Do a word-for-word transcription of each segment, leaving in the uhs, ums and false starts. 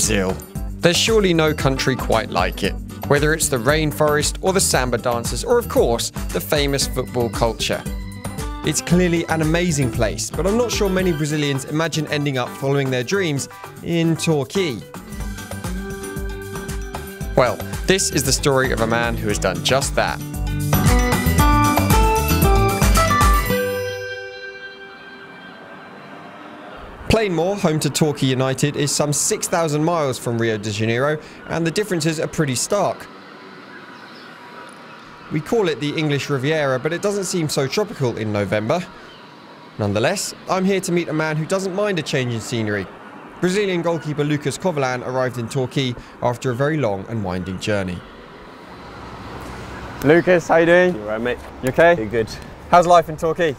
Brazil. There's surely no country quite like it, whether it's the rainforest or the samba dances or, of course, the famous football culture. It's clearly an amazing place, but I'm not sure many Brazilians imagine ending up following their dreams in Torquay. Well, this is the story of a man who has done just that. Plainmoor, home to Torquay United, is some six thousand miles from Rio de Janeiro, and the differences are pretty stark. We call it the English Riviera, but it doesn't seem so tropical in November. Nonetheless, I'm here to meet a man who doesn't mind a change in scenery. Brazilian goalkeeper Lucas Covolan arrived in Torquay after a very long and winding journey. Lucas, how you doing? You alright, mate? You okay? You're good. How's life in Torquay?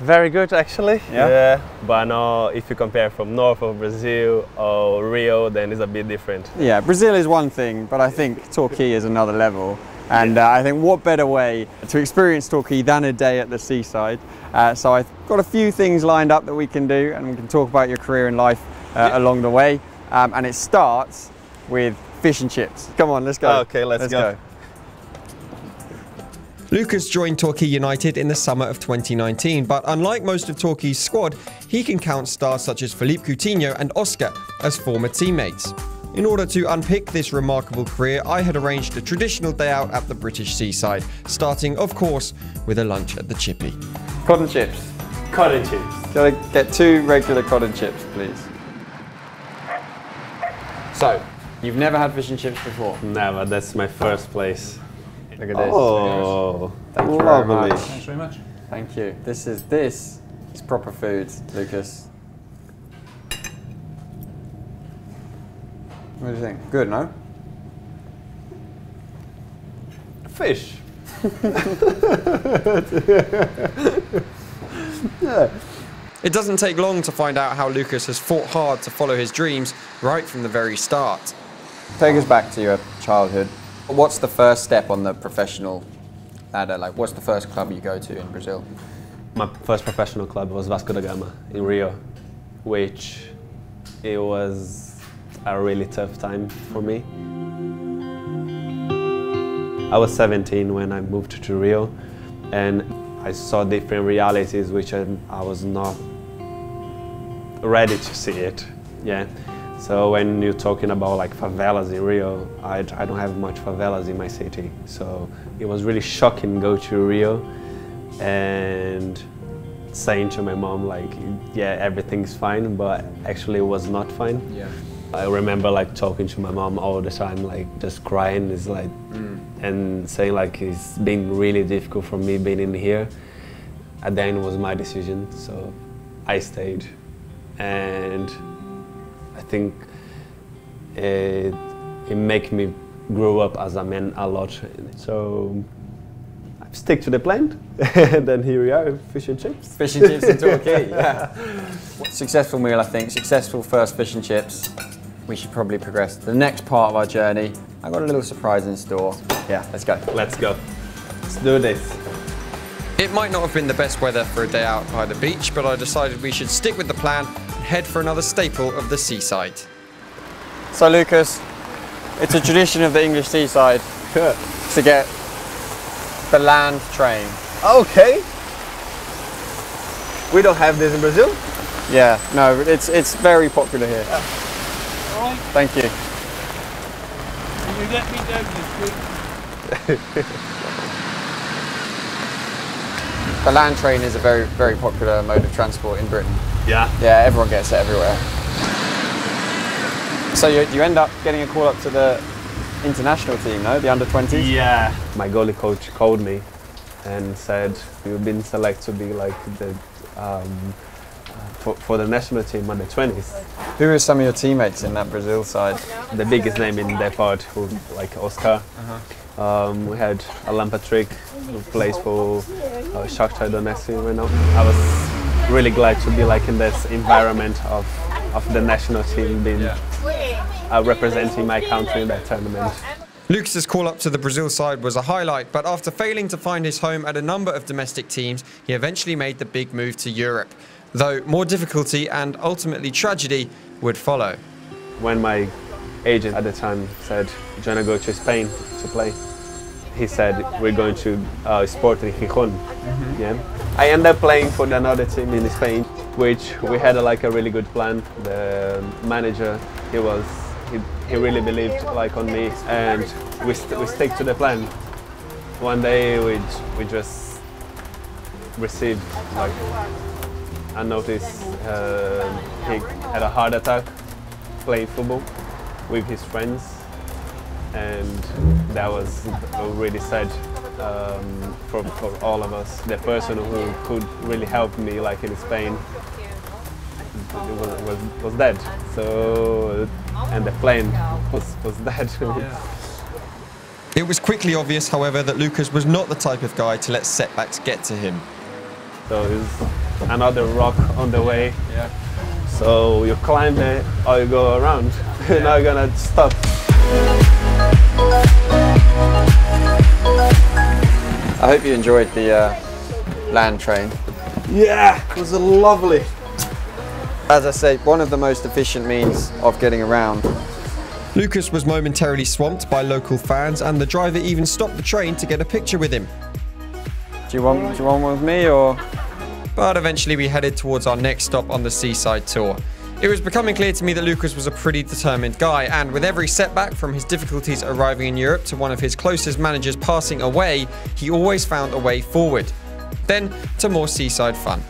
Very good, actually. Yeah. yeah, but now if you compare from north of Brazil or Rio, then it's a bit different. Yeah, Brazil is one thing, but I think Torquay is another level. And yeah. uh, I think what better way to experience Torquay than a day at the seaside. Uh, so I've got a few things lined up that we can do, and we can talk about your career and life uh, yeah. along the way. Um, and it starts with fish and chips. Come on, let's go. Okay, let's, let's go. go. Lucas joined Torquay United in the summer of twenty nineteen, but unlike most of Torquay's squad, he can count stars such as Philippe Coutinho and Oscar as former teammates. In order to unpick this remarkable career, I had arranged a traditional day out at the British seaside, starting, of course, with a lunch at the chippy. Cod chips. Cod chips. Gotta get two regular cod chips, please. So, you've never had fish and chips before? Never, that's my first place. Look at this. Oh, thank you very much. Thanks very much. Thank you. This is this is proper food, Lucas. What do you think? Good, no? Fish. yeah. It doesn't take long to find out how Lucas has fought hard to follow his dreams right from the very start. Take us back to your childhood. What's the first step on the professional ladder? Like, what's the first club you go to in Brazil? My first professional club was Vasco da Gama in Rio, which it was a really tough time for me. I was seventeen when I moved to Rio, and I saw different realities which I, I was not ready to see it. Yeah. So when you're talking about like favelas in Rio, I, I don't have much favelas in my city. So it was really shocking to go to Rio and saying to my mom like, yeah, everything's fine, but actually it was not fine. Yeah. I remember like talking to my mom all the time, like just crying, it's like, mm. and saying like it's been really difficult for me being in here. And then it was my decision, so I stayed. And I think it, it makes me grow up as a man a lot. So I stick to the plan, and then here we are, fish and chips. Fish and chips in Torquay, yeah. Successful meal, I think. Successful first fish and chips. We should probably progress to the next part of our journey. I've got a little surprise in store. Yeah, let's go. Let's go. Let's do this. It might not have been the best weather for a day out by the beach, but I decided we should stick with the plan and head for another staple of the seaside. So Lucas, it's a tradition of the English seaside sure. to get the land train. Okay. We don't have this in Brazil? Yeah, no, it's it's very popular here. Yeah. All right. Thank you. Can you let me down this quick? The land train is a very, very popular mode of transport in Britain. Yeah. Yeah, everyone gets it everywhere. So you, you end up getting a call up to the international team, no? The under twenties? Yeah. My goalie coach called me and said, you've been selected to be like the, um, for, for the national team under twenties. Who are some of your teammates in that Brazil side? The biggest name in that part, who, like Oscar. Uh-huh. Um, we had Alan Patrick, who plays for uh, Shakhtar Donetsk right now. I was really glad to be like in this environment of, of the national team being uh, representing my country in that tournament. Lucas's call up to the Brazil side was a highlight, but after failing to find his home at a number of domestic teams, he eventually made the big move to Europe, though more difficulty and ultimately tragedy would follow. When my agent at the time said, "Do you want to go to Spain to play?" He said, "We're going to uh, Sporting Gijón." Mm-hmm. Yeah, I ended up playing for another team in Spain, which we had a, like a really good plan. The manager, he was, he, he really believed like on me, and we st we stick to the plan. One day we we just received like a notice. Uh, he had a heart attack, playing football with his friends, and that was really sad um, for, for all of us. The person who could really help me, like in Spain, was, was, was dead. So, and the plane was, was dead. It was quickly obvious, however, that Lucas was not the type of guy to let setbacks get to him. So it was another rock on the way. Yeah. So you climb it or you go around. You're not gonna stop. I hope you enjoyed the uh, land train. Yeah, it was lovely. As I say, one of the most efficient means of getting around. Lucas was momentarily swamped by local fans, and the driver even stopped the train to get a picture with him. Do you want, do you want one with me, or? But eventually we headed towards our next stop on the seaside tour. It was becoming clear to me that Lucas was a pretty determined guy, and with every setback, from his difficulties arriving in Europe to one of his closest managers passing away, he always found a way forward. Then to more seaside fun.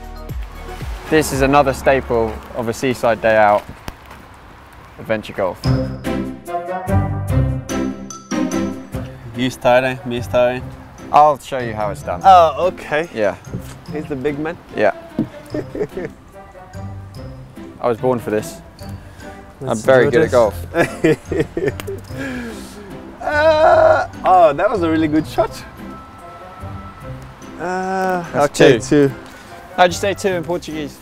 This is another staple of a seaside day out, adventure golf. You starting, me starting? I'll show you how it's done. Oh, okay. Yeah. He's the big man? Yeah. I was born for this. Let's I'm very good this. at golf. uh, oh, that was a really good shot. Uh, okay, two. two. How'd you say two in Portuguese?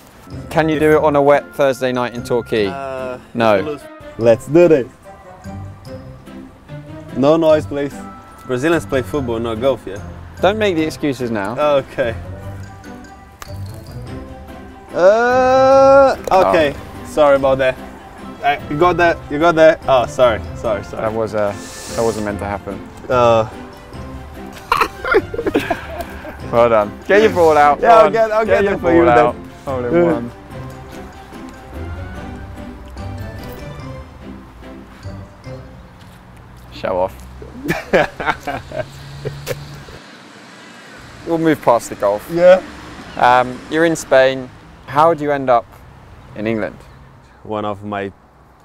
Can you do it on a wet Thursday night in Torquay? Uh, no. Let's do this. No noise, please. Brazilians play football, not golf, yeah? Don't make the excuses now. Okay. Uh, okay, oh. Sorry about that. Uh, you got that, you got that. Oh, sorry, sorry, sorry. That, was, uh, that wasn't meant to happen. Uh. Well done. Get your ball out. Yeah, I'll get, I'll get, get it for you out. Then. Hold in one. Show off. We'll move past the golf. Yeah. Um, you're in Spain. How do you end up in England? One of my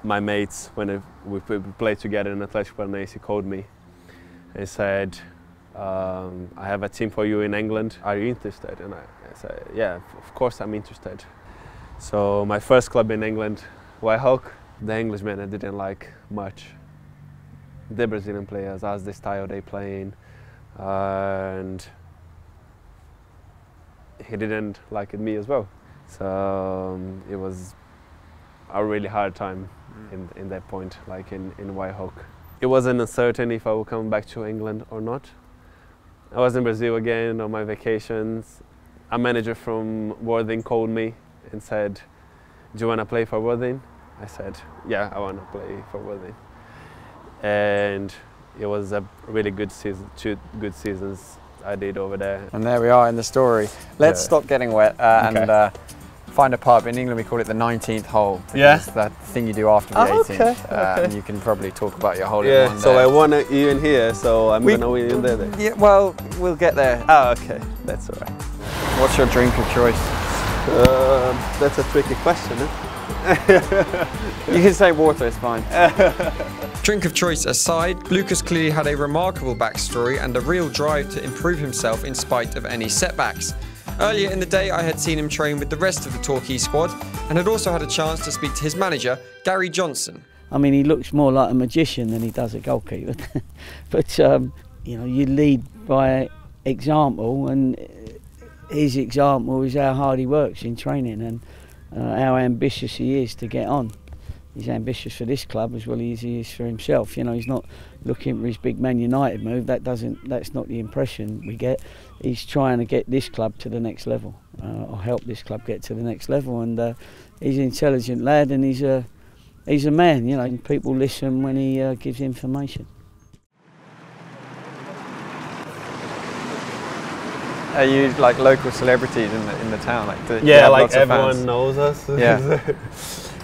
my mates, when we played together in Atlético Madrid, he called me and said, um, "I have a team for you in England. Are you interested?" And I, I said, "Yeah, of course I'm interested." So my first club in England, Whitehawk. The Englishmen I didn't like much. The Brazilian players, as the style they play in, uh, and he didn't like me as well. So um, it was a really hard time in, in that point, like in, in Whitehawk. It wasn't uncertain if I would come back to England or not. I was in Brazil again on my vacations. A manager from Worthing called me and said, "Do you want to play for Worthing?" I said, "Yeah, I want to play for Worthing." And it was a really good season, two good seasons I did over there. And there we are in the story. Let's yeah. stop getting wet uh, okay. and uh, find a pub. In England we call it the nineteenth hole. Yeah. It's that thing you do after the oh, eighteenth. Okay. Uh, okay. And you can probably talk about your hole yeah. in one so there. I won it even here, so I'm we, gonna win in there then. Yeah, well, we'll get there. Oh, okay, that's all right. What's your drink of choice? Um, that's a tricky question, eh? You can say water, it's fine. Drink of choice aside, Lucas clearly had a remarkable backstory and a real drive to improve himself in spite of any setbacks. Earlier in the day, I had seen him train with the rest of the Torquay squad and had also had a chance to speak to his manager, Gary Johnson. I mean, he looks more like a magician than he does a goalkeeper. But, um, you know, you lead by example, and his example is how hard he works in training and Uh, how ambitious he is to get on. He's ambitious for this club as well as he is for himself. You know, he's not looking for his big Man United move. That doesn't. That's not the impression we get. He's trying to get this club to the next level, uh, or help this club get to the next level. And uh, he's an intelligent lad, and he's a he's a man, you know, and people listen when he uh, gives information. Are you like local celebrities in the in the town? Like, do yeah, you like everyone fans? knows us. Yeah.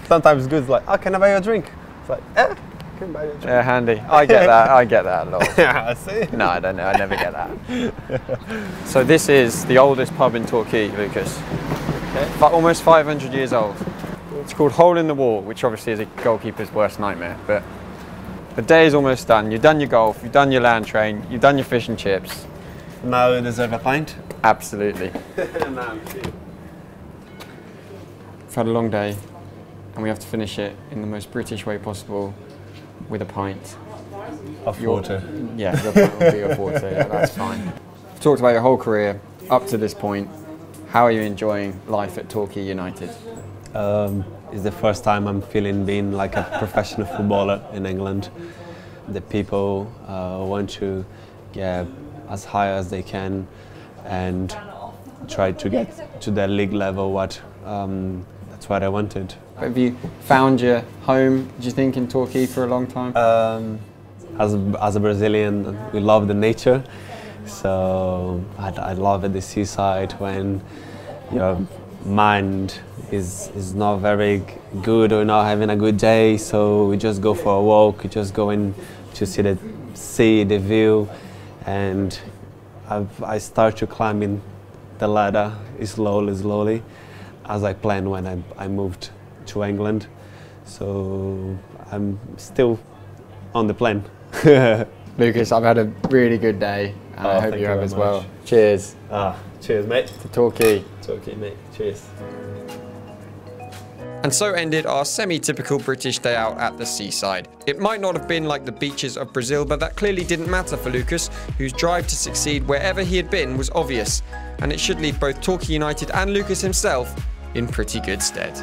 Sometimes it's good. It's like, oh, can I buy you a drink? It's like, eh, I can buy you a drink. Yeah, handy. I get that. I get that a lot. I see. No, I don't know. I never get that. So this is the oldest pub in Torquay, Lucas. Okay. But almost five hundred years old. It's called Hole in the Wall, which obviously is a goalkeeper's worst nightmare. But the day is almost done. You've done your golf. You've done your land train. You've done your fish and chips. Now you deserve a pint? Absolutely. No, we've had a long day and we have to finish it in the most British way possible with a pint. Of your, water. Yeah, your pint will be of water, yeah, that's fine. We've talked about your whole career up to this point. How are you enjoying life at Torquay United? Um, it's the first time I'm feeling being like a professional footballer in England. The people uh, want to get as high as they can and try to get to their league level. What um, that's what I wanted. Have you found your home, do you think, in Torquay for a long time? Um, as, as a Brazilian, we love the nature, so I, I love the seaside when your mind is, is not very good or not having a good day, so we just go for a walk, we just go in to see the sea, the view. And I've, I start to climbing the ladder slowly, slowly, as I planned when I, I moved to England. So I'm still on the plan. Lucas, I've had a really good day. And oh, I hope you have as much. well. Cheers. Ah, cheers, mate. To Torquay. Torquay, mate. Cheers. And so ended our semi-typical British day out at the seaside. It might not have been like the beaches of Brazil, but that clearly didn't matter for Lucas, whose drive to succeed wherever he had been was obvious. And it should leave both Torquay United and Lucas himself in pretty good stead.